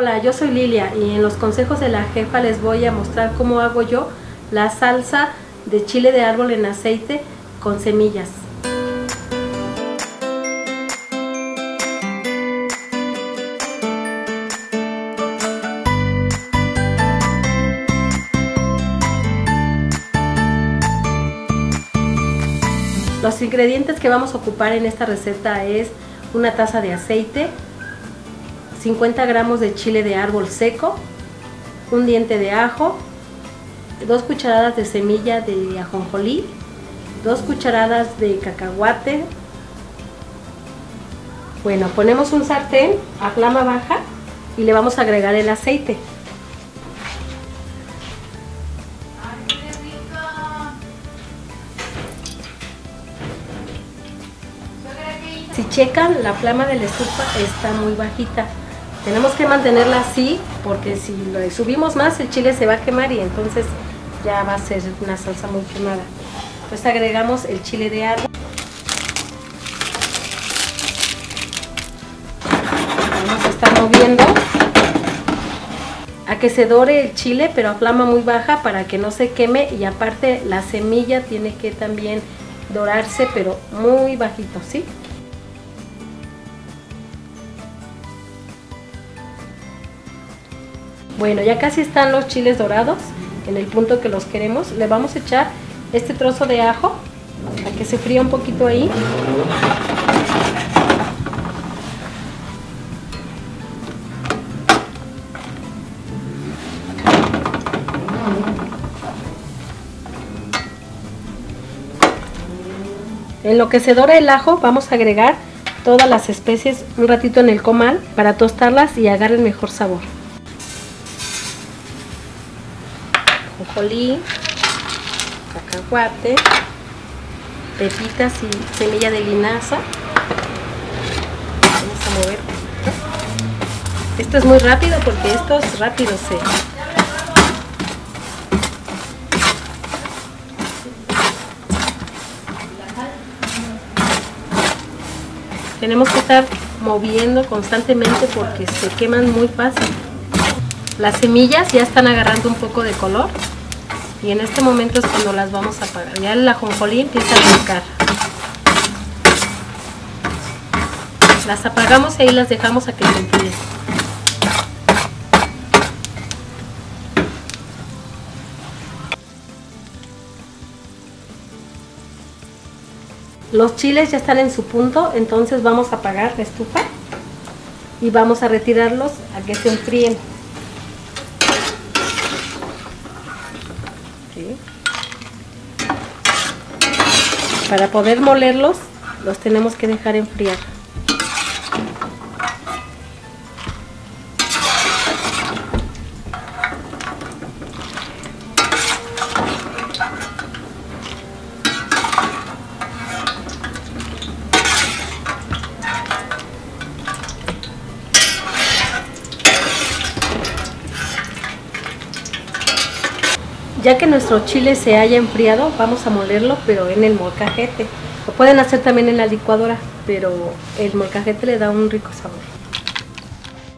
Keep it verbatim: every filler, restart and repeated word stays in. Hola, yo soy Lilia y en los consejos de la jefa les voy a mostrar cómo hago yo la salsa de chile de árbol en aceite con semillas. Los ingredientes que vamos a ocupar en esta receta es una taza de aceite, cincuenta gramos de chile de árbol seco, un diente de ajo, dos cucharadas de semilla de ajonjolí, dos cucharadas de cacahuate. Bueno, ponemos un sartén a flama baja y le vamos a agregar el aceite. Si checan, la flama de la estufa está muy bajita. Tenemos que mantenerla así porque si lo subimos más el chile se va a quemar y entonces ya va a ser una salsa muy quemada. Entonces agregamos el chile de árbol. Vamos a estar moviendo a que se dore el chile, pero a flama muy baja para que no se queme, y aparte la semilla tiene que también dorarse, pero muy bajito, ¿sí? Bueno, ya casi están los chiles dorados en el punto que los queremos. Le vamos a echar este trozo de ajo para que se fría un poquito ahí. En lo que se dora el ajo vamos a agregar todas las especies un ratito en el comal para tostarlas y agarren mejor sabor. Ajonjolí, cacahuate, pepitas y semilla de linaza. Vamos a mover. Esto es muy rápido porque estos rápido se. Tenemos que estar moviendo constantemente porque se queman muy fácil. Las semillas ya están agarrando un poco de color y en este momento es cuando las vamos a apagar. Ya el ajonjolí empieza a brincar. Las apagamos y ahí las dejamos a que se enfríen. Los chiles ya están en su punto, entonces vamos a apagar la estufa y vamos a retirarlos a que se enfríen. Para poder molerlos, los tenemos que dejar enfriar. Ya que nuestro chile se haya enfriado, vamos a molerlo, pero en el molcajete. Lo pueden hacer también en la licuadora, pero el molcajete le da un rico sabor.